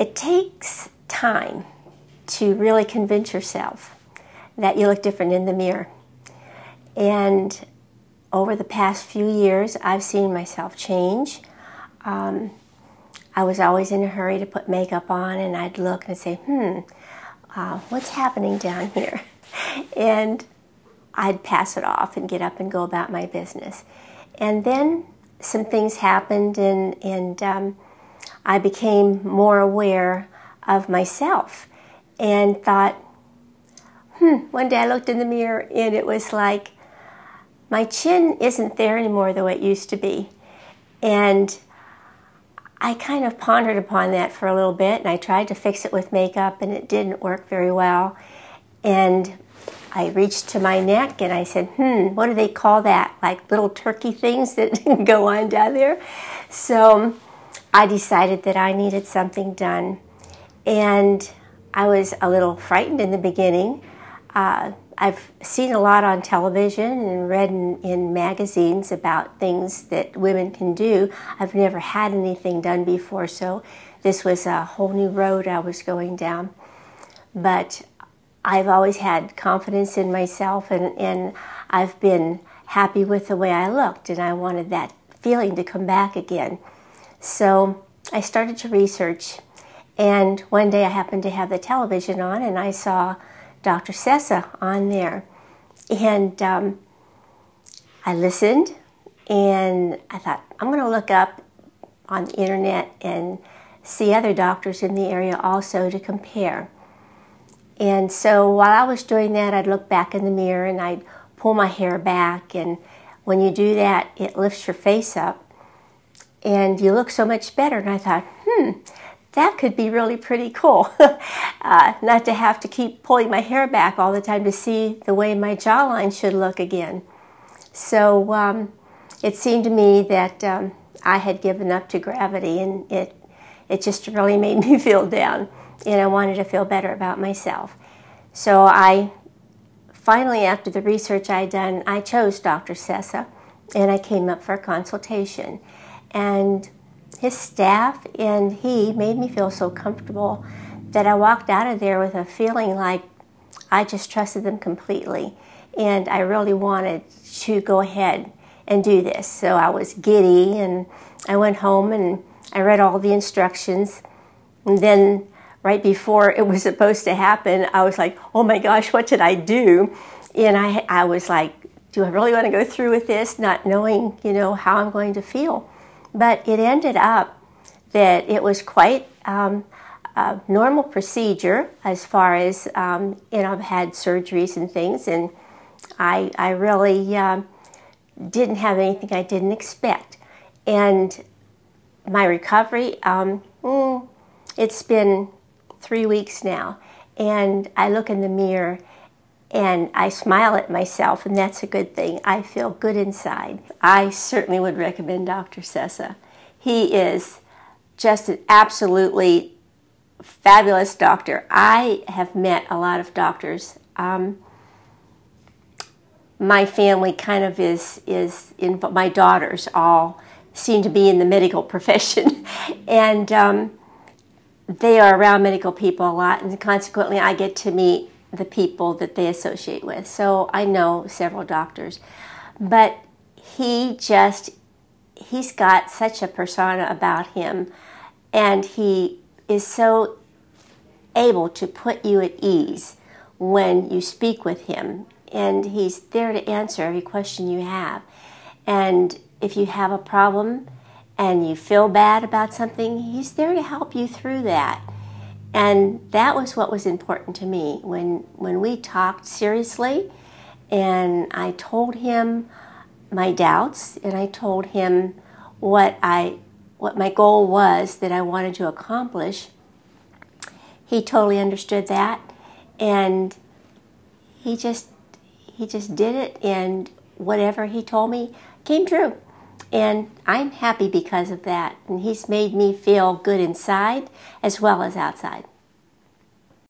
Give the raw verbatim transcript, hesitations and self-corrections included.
It takes time to really convince yourself that you look different in the mirror. And over the past few years, I've seen myself change. Um, I was always in a hurry to put makeup on, and I'd look and say, hmm, uh, what's happening down here? And I'd pass it off and get up and go about my business. And then some things happened, and, and um, I became more aware of myself and thought, hmm, one day I looked in the mirror and it was like, my chin isn't there anymore the way it used to be. And I kind of pondered upon that for a little bit, and I tried to fix it with makeup, and it didn't work very well. And I reached to my neck and I said, hmm, what do they call that? Like little turkey things that go on down there? So I decided that I needed something done. And I was a little frightened in the beginning. Uh, I've seen a lot on television and read in, in magazines about things that women can do. I've never had anything done before, so this was a whole new road I was going down. But I've always had confidence in myself, and, and I've been happy with the way I looked, and I wanted that feeling to come back again. So I started to research, and one day I happened to have the television on, and I saw Doctor Sessa on there. And um, I listened, and I thought, I'm going to look up on the internet and see other doctors in the area also to compare. And so while I was doing that, I'd look back in the mirror and I'd pull my hair back. And when you do that, it lifts your face up and you look so much better. And I thought, hmm, that could be really pretty cool. uh, not to have to keep pulling my hair back all the time to see the way my jawline should look again. So um, it seemed to me that um, I had given up to gravity, and it, it just really made me feel down. And I wanted to feel better about myself. So I finally, after the research I'd done, I chose Doctor Sessa, and I came up for a consultation. And his staff and he made me feel so comfortable that I walked out of there with a feeling like I just trusted them completely, and I really wanted to go ahead and do this. So I was giddy, and I went home and I read all the instructions, and then right before it was supposed to happen, I was like, oh my gosh, what did I do? And I, I was like, do I really want to go through with this, not knowing, you know, how I'm going to feel? But it ended up that it was quite um, a normal procedure as far as, um, you know, I've had surgeries and things, and I, I really um, didn't have anything I didn't expect. And my recovery, um, mm, it's been three weeks now, and I look in the mirror and I smile at myself, and that's a good thing. I feel good inside. I certainly would recommend Doctor Sessa. He is just an absolutely fabulous doctor. I have met a lot of doctors. Um, my family kind of is, is in, my daughters all seem to be in the medical profession, and um, they are around medical people a lot, and consequently I get to meet the people that they associate with. So I know several doctors, but he just, he's got such a persona about him, and he is so able to put you at ease when you speak with him, and he's there to answer every question you have. And if you have a problem and you feel bad about something, he's there to help you through that. And that was what was important to me. When, when we talked seriously, and I told him my doubts, and I told him what, I, what my goal was that I wanted to accomplish, he totally understood that, and he just, he just did it, and whatever he told me came true. And I'm happy because of that. And he's made me feel good inside as well as outside.